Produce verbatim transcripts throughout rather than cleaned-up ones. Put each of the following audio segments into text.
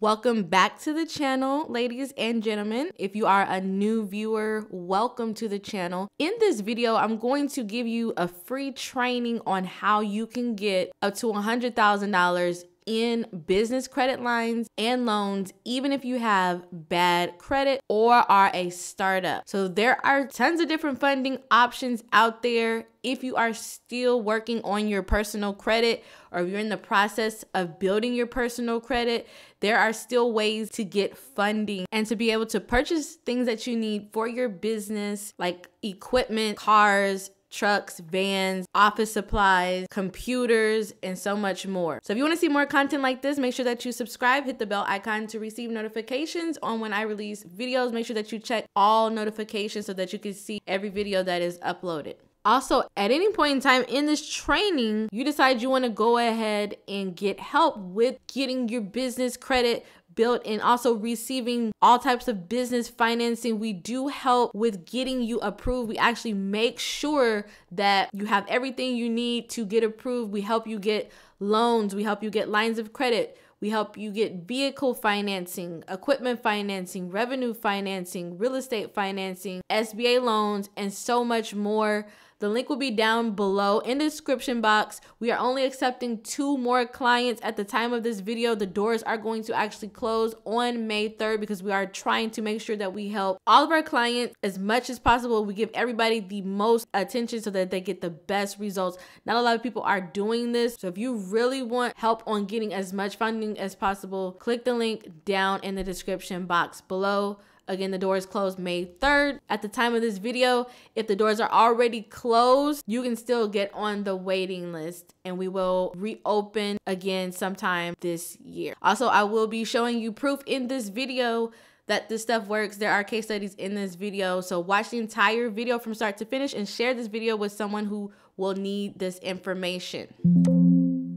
Welcome back to the channel, ladies and gentlemen. If you are a new viewer, welcome to the channel. In this video, I'm going to give you a free training on how you can get up to one hundred thousand dollars in business credit lines and loans, even if you have bad credit or are a startup. So there are tons of different funding options out there. If you are still working on your personal credit, or if you're in the process of building your personal credit, there are still ways to get funding and to be able to purchase things that you need for your business, like equipment, cars, trucks, vans, office supplies, computers, and so much more. So if you want to see more content like this, make sure that you subscribe, hit the bell icon to receive notifications on when I release videos. Make sure that you check all notifications so that you can see every video that is uploaded. Also, at any point in time in this training, you decide you want to go ahead and get help with getting your business credit built and also receiving all types of business financing. We do help with getting you approved. We actually make sure that you have everything you need to get approved. We help you get loans. We help you get lines of credit. We help you get vehicle financing, equipment financing, revenue financing, real estate financing, S B A loans, and so much more. The link will be down below in the description box. We are only accepting two more clients at the time of this video. The doors are going to actually close on May third because we are trying to make sure that we help all of our clients as much as possible. We give everybody the most attention so that they get the best results. Not a lot of people are doing this. So if you really want help on getting as much funding as possible, click the link down in the description box below. Again, the doors closed May third. At the time of this video, if the doors are already closed, you can still get on the waiting list and we will reopen again sometime this year. Also, I will be showing you proof in this video that this stuff works. There are case studies in this video. So watch the entire video from start to finish and share this video with someone who will need this information.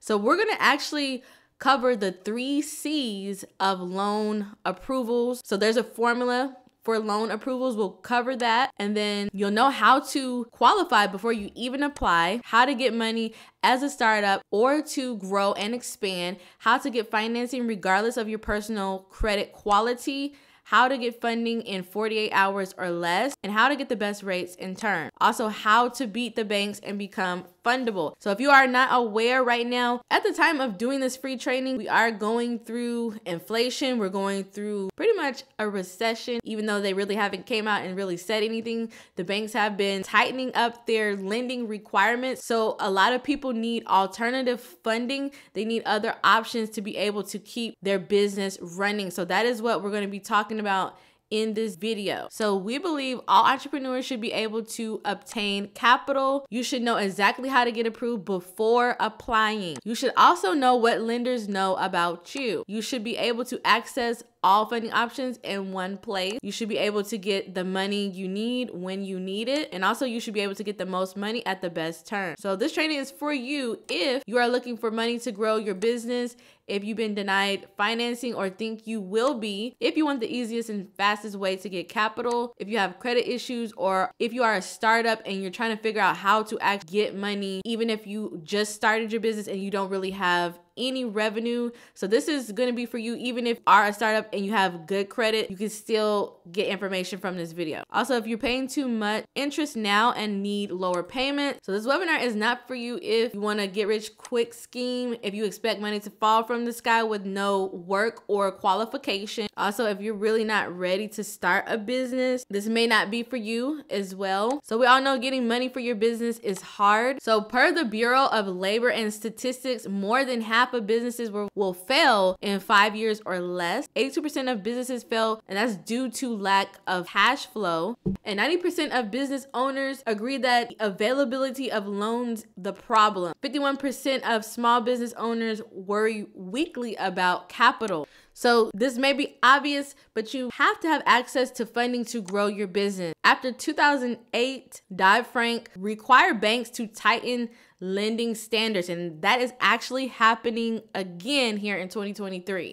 So we're gonna actually cover the three C's of loan approvals. So there's a formula for loan approvals. We'll cover that. And then you'll know how to qualify before you even apply, how to get money as a startup or to grow and expand, how to get financing regardless of your personal credit quality, how to get funding in forty-eight hours or less, and how to get the best rates in turn. Also, how to beat the banks and become fundable. So if you are not aware right now, at the time of doing this free training, we are going through inflation. We're going through pretty much a recession, even though they really haven't came out and really said anything. The banks have been tightening up their lending requirements. So a lot of people need alternative funding. They need other options to be able to keep their business running. So that is what we're going to be talking about in this video. So we believe all entrepreneurs should be able to obtain capital. You should know exactly how to get approved before applying. You should also know what lenders know about you. You should be able to access all funding options in one place. You should be able to get the money you need when you need it. And also you should be able to get the most money at the best term. So this training is for you if you are looking for money to grow your business, if you've been denied financing or think you will be, if you want the easiest and fastest way to get capital, if you have credit issues, or if you are a startup and you're trying to figure out how to actually get money, even if you just started your business and you don't really have any revenue. So this is going to be for you. Even if you are a startup and you have good credit, you can still get information from this video. Also, if you're paying too much interest now and need lower payments, so this webinar is not for you. If you want to get rich quick scheme, if you expect money to fall from the sky with no work or qualification. Also, if you're really not ready to start a business, this may not be for you as well. So we all know getting money for your business is hard. So per the Bureau of Labor and Statistics, more than half Half of businesses will, will fail in five years or less. eighty-two percent of businesses fail, and that's due to lack of cash flow. And ninety percent of business owners agree that availability of loans the problem. fifty-one percent of small business owners worry weekly about capital. So this may be obvious, but you have to have access to funding to grow your business. After two thousand eight, Dodd-Frank required banks to tighten lending standards, and that is actually happening again here in twenty twenty-three.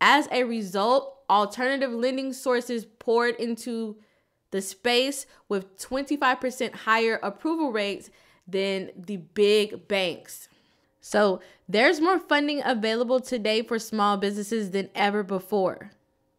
As a result, alternative lending sources poured into the space with twenty-five percent higher approval rates than the big banks. So there's more funding available today for small businesses than ever before.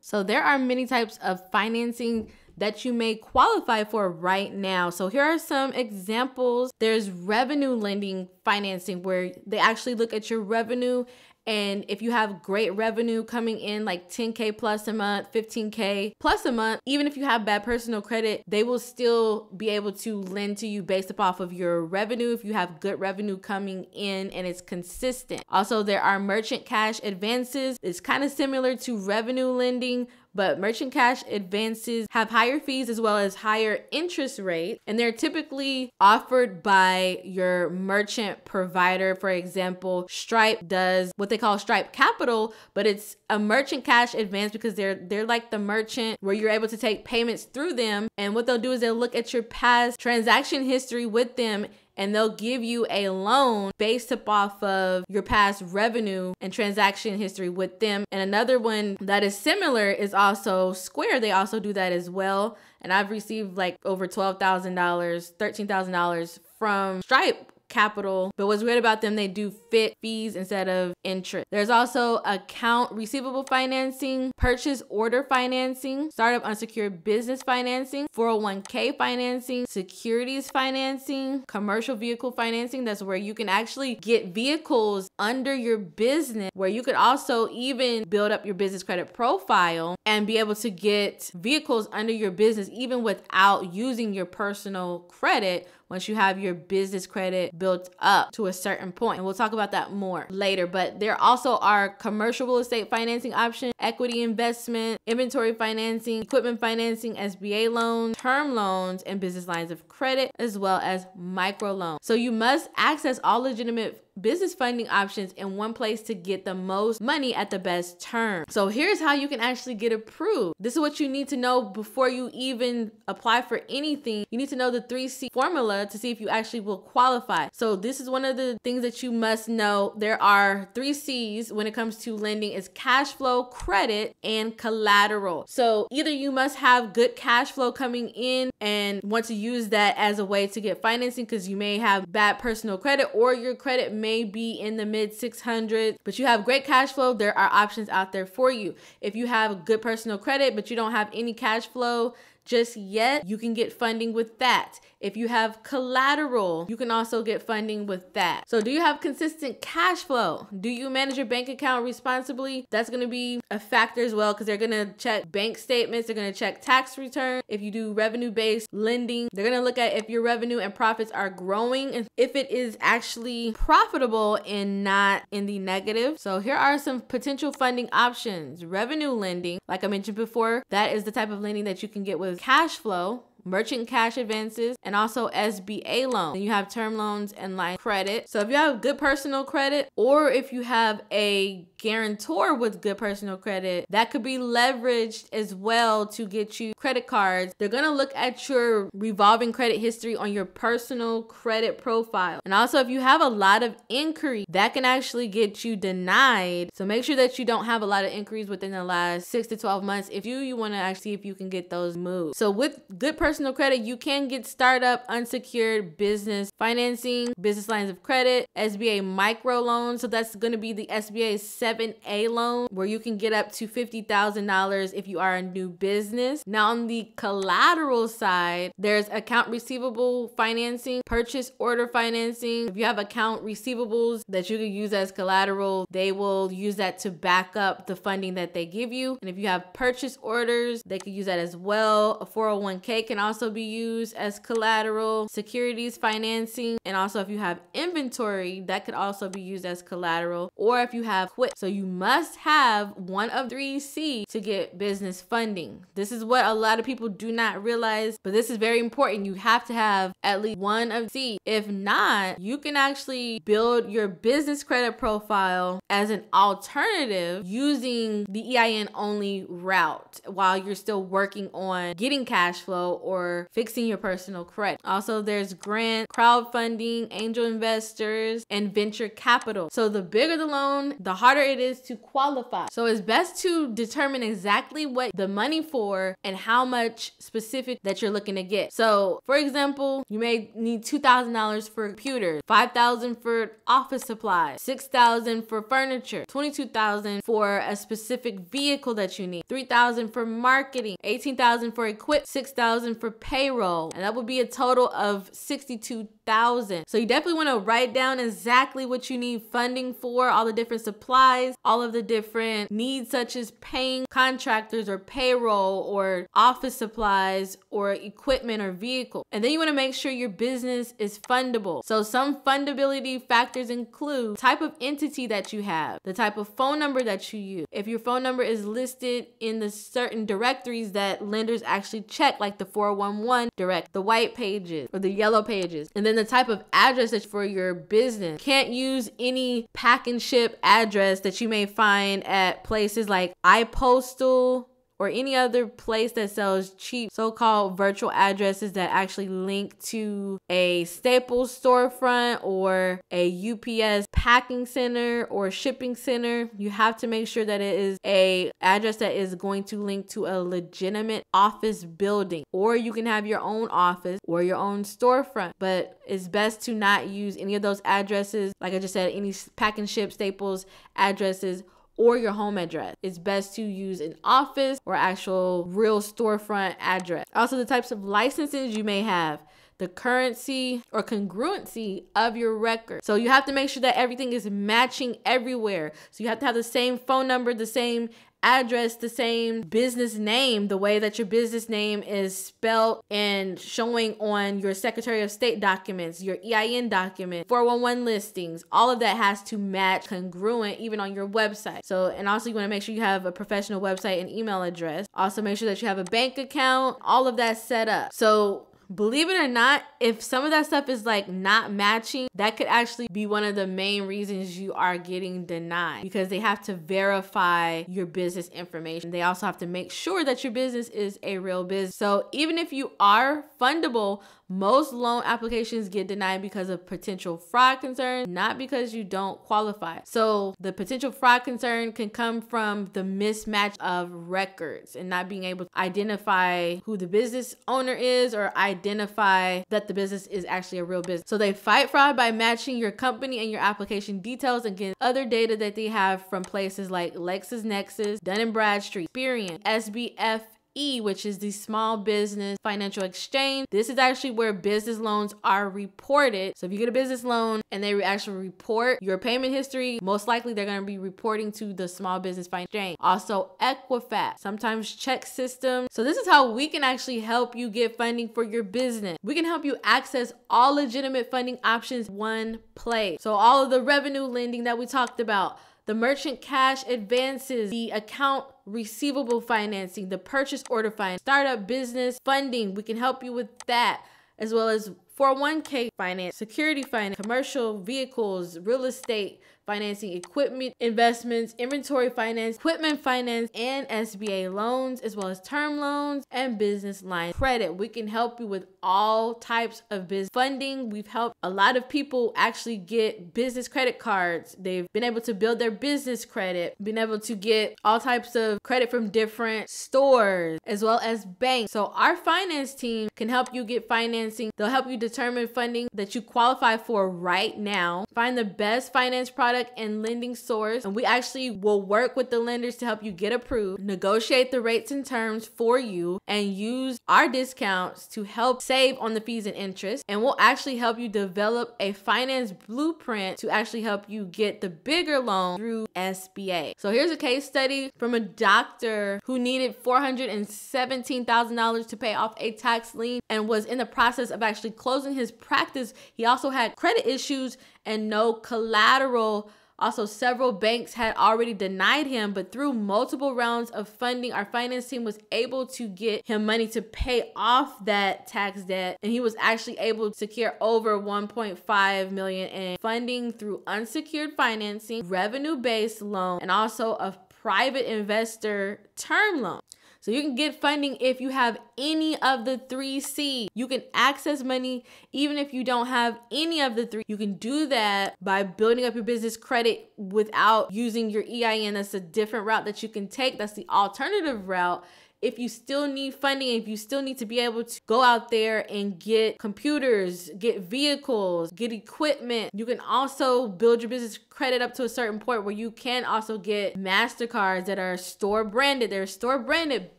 So there are many types of financing that you may qualify for right now. So here are some examples. There's revenue lending financing, where they actually look at your revenue, and if you have great revenue coming in, like ten K plus a month, fifteen K plus a month, even if you have bad personal credit, they will still be able to lend to you based off of your revenue if you have good revenue coming in and it's consistent. Also, there are merchant cash advances. It's kind of similar to revenue lending, but merchant cash advances have higher fees as well as higher interest rates, and they're typically offered by your merchant provider. For example, Stripe does what they call Stripe Capital, but it's a merchant cash advance because they're they're like the merchant where you're able to take payments through them. And what they'll do is they'll look at your past transaction history with them, and they'll give you a loan based up off of your past revenue and transaction history with them. And another one that is similar is also Square. They also do that as well. And I've received like over twelve thousand dollars, thirteen thousand dollars from Stripe Capital. But what's weird about them, they do fit fees instead of interest. There's also account receivable financing, purchase order financing, startup unsecured business financing, four oh one K financing, securities financing, commercial vehicle financing. That's where you can actually get vehicles under your business, where you could also even build up your business credit profile and be able to get vehicles under your business even without using your personal credit, once you have your business credit built up to a certain point. And we'll talk about that more later, but there also are commercial real estate financing options, equity investment, inventory financing, equipment financing, S B A loans, term loans, and business lines of credit, as well as micro loans. So you must access all legitimate business funding options in one place to get the most money at the best term. So here's how you can actually get approved. This is what you need to know before you even apply for anything. You need to know the three C formula to see if you actually will qualify. So this is one of the things that you must know. There are three C's when it comes to lending: is cash flow, credit, and collateral. So either you must have good cash flow coming in and want to use that as a way to get financing because you may have bad personal credit, or your credit may be in the mid six hundreds, but you have great cash flow. There are options out there for you. If you have good personal credit but you don't have any cash flow just yet, you can get funding with that. If you have collateral, you can also get funding with that. So do you have consistent cash flow? Do you manage your bank account responsibly? That's going to be a factor as well, because they're going to check bank statements. They're going to check tax return. If you do revenue-based lending, they're going to look at if your revenue and profits are growing and if it is actually profitable and not in the negative. So here are some potential funding options. Revenue lending, like I mentioned before, that is the type of lending that you can get with cash flow, merchant cash advances, and also S B A loans. And you have term loans and line credit. So if you have good personal credit, or if you have a guarantor with good personal credit, that could be leveraged as well to get you credit cards. They're going to look at your revolving credit history on your personal credit profile. And also, if you have a lot of inquiry, that can actually get you denied. So make sure that you don't have a lot of inquiries within the last six to twelve months. If you, you want to actually see if you can get those moved. So with good personal personal credit, you can get startup unsecured business financing, business lines of credit, S B A micro loans. So that's going to be the S B A seven A loan, where you can get up to fifty thousand dollars if you are a new business. Now, on the collateral side, there's account receivable financing, purchase order financing. If you have account receivables that you can use as collateral, they will use that to back up the funding that they give you. And if you have purchase orders, they could use that as well. A four oh one K can also be used as collateral, securities financing, and also if you have inventory, that could also be used as collateral, or if you have quit. So you must have one of three C to get business funding. This is what a lot of people do not realize, but this is very important. You have to have at least one of C. If not, you can actually build your business credit profile as an alternative using the E I N only route while you're still working on getting cash flow or fixing your personal credit. Also, there's grant, crowdfunding, angel investors, and venture capital. So the bigger the loan, the harder it it is to qualify. So it's best to determine exactly what the money for and how much specific that you're looking to get. So for example, you may need two thousand dollars for computers, five thousand dollars for office supplies, six thousand dollars for furniture, twenty-two thousand dollars for a specific vehicle that you need, three thousand dollars for marketing, eighteen thousand dollars for equip, six thousand dollars for payroll, and that would be a total of sixty-two thousand dollars. So you definitely want to write down exactly what you need funding for, all the different supplies, all of the different needs such as paying contractors or payroll or office supplies or equipment or vehicle. And then you want to make sure your business is fundable. So some fundability factors include type of entity that you have, the type of phone number that you use. If your phone number is listed in the certain directories that lenders actually check, like the four one one direct, the white pages or the yellow pages, and then the type of address that's for your business. Can't use any pack and ship address that you may find at places like iPostal or any other place that sells cheap so-called virtual addresses that actually link to a Staples storefront or a U P S packing center or shipping center. You have to make sure that it is a address that is going to link to a legitimate office building, or you can have your own office or your own storefront, but it's best to not use any of those addresses. Like I just said, any pack and ship Staples addresses or your home address. It's best to use an office or actual real storefront address. Also, the types of licenses you may have, the currency or congruency of your record. So you have to make sure that everything is matching everywhere. So you have to have the same phone number, the same address, the same business name, the way that your business name is spelled and showing on your Secretary of State documents, your E I N document, four one one listings, all of that has to match, congruent, even on your website. So, and also you want to make sure you have a professional website and email address. Also make sure that you have a bank account, all of that set up. So believe it or not, if some of that stuff is like not matching, that could actually be one of the main reasons you are getting denied, because they have to verify your business information. They also have to make sure that your business is a real business. So even if you are fundable, most loan applications get denied because of potential fraud concerns, not because you don't qualify. So the potential fraud concern can come from the mismatch of records and not being able to identify who the business owner is or identify that the business is actually a real business. So they fight fraud by matching your company and your application details against other data that they have from places like LexisNexis, Dun and Bradstreet, Experian, S B F, E, which is the Small Business Financial Exchange. This is actually where business loans are reported. So if you get a business loan and they actually report your payment history, most likely they're going to be reporting to the Small Business Financial Exchange. Also Equifax, sometimes check system. So this is how we can actually help you get funding for your business. We can help you access all legitimate funding options in one place. So all of the revenue lending that we talked about, the merchant cash advances, the account receivable financing, the purchase order finance, startup business funding, we can help you with that, as well as four oh one K finance, security finance, commercial vehicles, real estate financing, equipment investments, inventory finance, equipment finance, and S B A loans, as well as term loans and business line credit. We can help you with all types of business funding. We've helped a lot of people actually get business credit cards. They've been able to build their business credit, been able to get all types of credit from different stores, as well as banks. So our finance team can help you get financing. They'll help you determine funding that you qualify for right now, find the best finance product and lending source, and we actually will work with the lenders to help you get approved, negotiate the rates and terms for you, and use our discounts to help save on the fees and interest. And we'll actually help you develop a finance blueprint to actually help you get the bigger loan through S B A. So here's a case study from a doctor who needed four hundred seventeen thousand dollars to pay off a tax lien and was in the process of actually closing his practice. He also had credit issues and no collateral. Also, several banks had already denied him, but through multiple rounds of funding, our finance team was able to get him money to pay off that tax debt. And he was actually able to secure over one point five million dollars in funding through unsecured financing, revenue-based loan, and also a private investor term loan. So you can get funding if you have any of the three C. You can access money even if you don't have any of the three. You can do that by building up your business credit without using your E I N. That's a different route that you can take. That's the alternative route. If you still need funding, if you still need to be able to go out there and get computers, get vehicles, get equipment, you can also build your business credit up to a certain point where you can also get MasterCards that are store branded. They're store branded,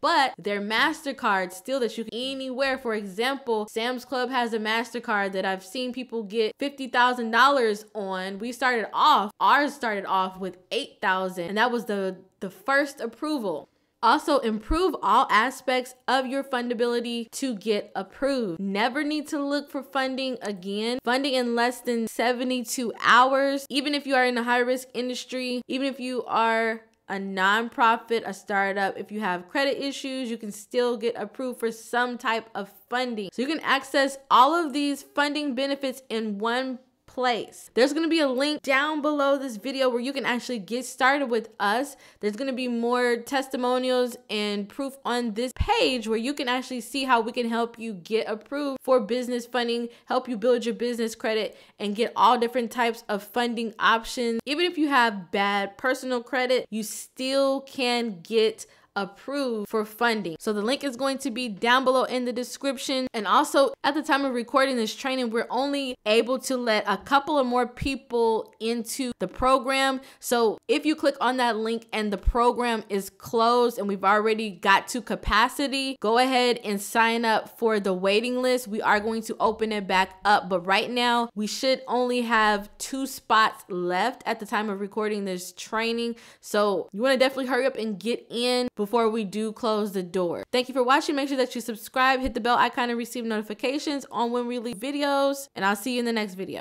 but they're MasterCards still that you can anywhere. For example, Sam's Club has a MasterCard that I've seen people get fifty thousand dollars on. We started off, ours started off with eight thousand dollars, and that was the, the first approval. Also, improve all aspects of your fundability to get approved. Never need to look for funding again. Funding in less than seventy-two hours, even if you are in a high-risk industry, even if you are a nonprofit, a startup, if you have credit issues, you can still get approved for some type of funding. So you can access all of these funding benefits in one place. There's going to be a link down below this video where you can actually get started with us. There's going to be more testimonials and proof on this page where you can actually see how we can help you get approved for business funding, help you build your business credit, and get all different types of funding options. Even if you have bad personal credit, you still can get approved for funding. So the link is going to be down below in the description. And also, at the time of recording this training, we're only able to let a couple of more people into the program. So if you click on that link and the program is closed and we've already got to capacity, go ahead and sign up for the waiting list. We are going to open it back up, but right now we should only have two spots left at the time of recording this training. So you want to definitely hurry up and get in before Before we do close the door. Thank you for watching. Make sure that you subscribe, hit the bell icon, and receive notifications on when we release videos. And I'll see you in the next video.